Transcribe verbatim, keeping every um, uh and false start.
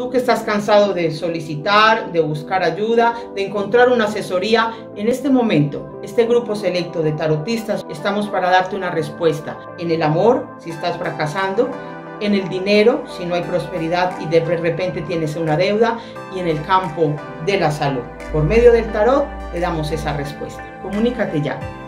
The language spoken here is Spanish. Tú que estás cansado de solicitar, de buscar ayuda, de encontrar una asesoría, en este momento, este grupo selecto de tarotistas, estamos para darte una respuesta. En el amor, si estás fracasando, en el dinero, si no hay prosperidad y de repente tienes una deuda, y en el campo de la salud. Por medio del tarot, te damos esa respuesta. Comunícate ya.